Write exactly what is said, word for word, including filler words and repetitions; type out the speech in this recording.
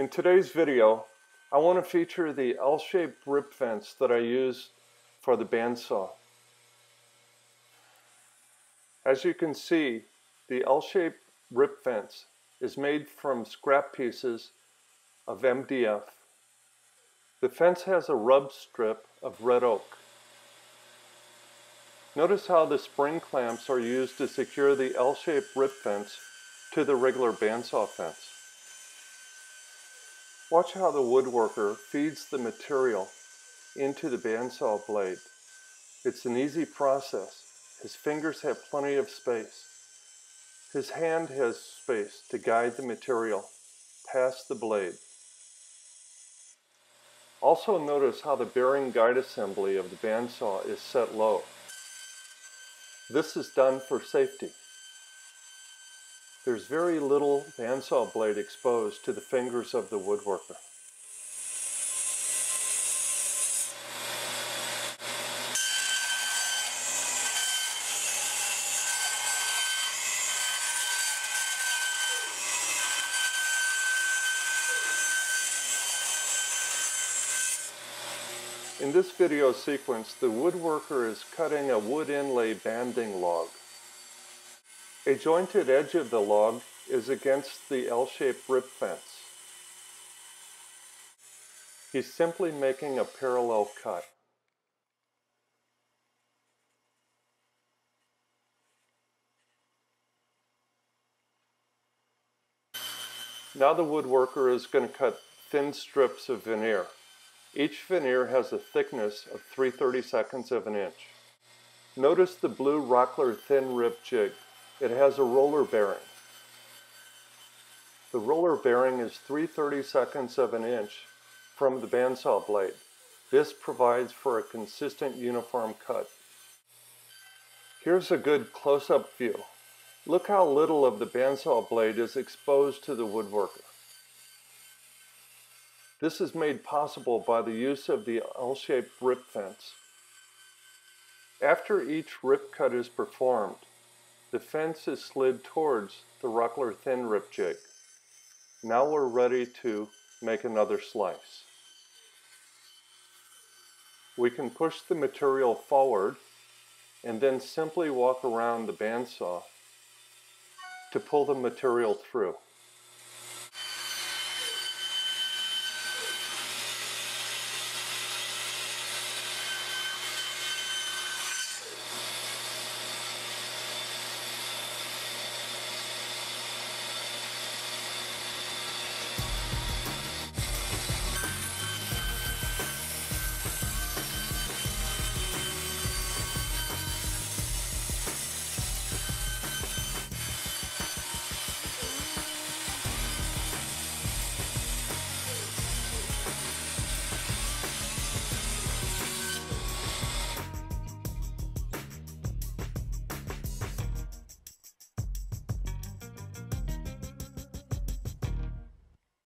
In today's video, I want to feature the L-shaped rip fence that I used for the bandsaw. As you can see, the L-shaped rip fence is made from scrap pieces of M D F. The fence has a rub strip of red oak. Notice how the spring clamps are used to secure the L-shaped rip fence to the regular bandsaw fence. Watch how the woodworker feeds the material into the bandsaw blade. It's an easy process. His fingers have plenty of space. His hand has space to guide the material past the blade. Also notice how the bearing guide assembly of the bandsaw is set low. This is done for safety. There's very little bandsaw blade exposed to the fingers of the woodworker. In this video sequence, the woodworker is cutting a wood inlay banding log. A jointed edge of the log is against the L-shaped rip fence. He's simply making a parallel cut. Now the woodworker is going to cut thin strips of veneer. Each veneer has a thickness of three thirty-seconds of an inch. Notice the blue Rockler Thin Rip Jig. It has a roller bearing. The roller bearing is three thirty-seconds of an inch from the bandsaw blade. This provides for a consistent uniform cut. Here's a good close-up view. Look how little of the bandsaw blade is exposed to the woodworker. This is made possible by the use of the L-shaped rip fence. After each rip cut is performed, the fence is slid towards the Rockler Thin Rip Jig. Now we're ready to make another slice. We can push the material forward and then simply walk around the bandsaw to pull the material through.